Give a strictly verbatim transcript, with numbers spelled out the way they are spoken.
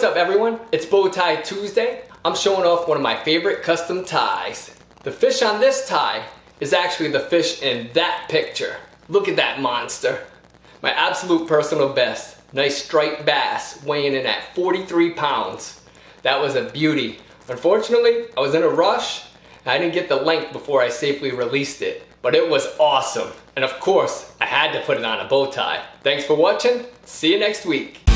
What's up everyone? It's Bowtie Tuesday. I'm showing off one of my favorite custom ties. The fish on this tie is actually the fish in that picture. Look at that monster. My absolute personal best. Nice striped bass weighing in at forty-three pounds. That was a beauty. Unfortunately, I was in a rush and I didn't get the length before I safely released it. But it was awesome. And of course, I had to put it on a bow tie. Thanks for watching. See you next week.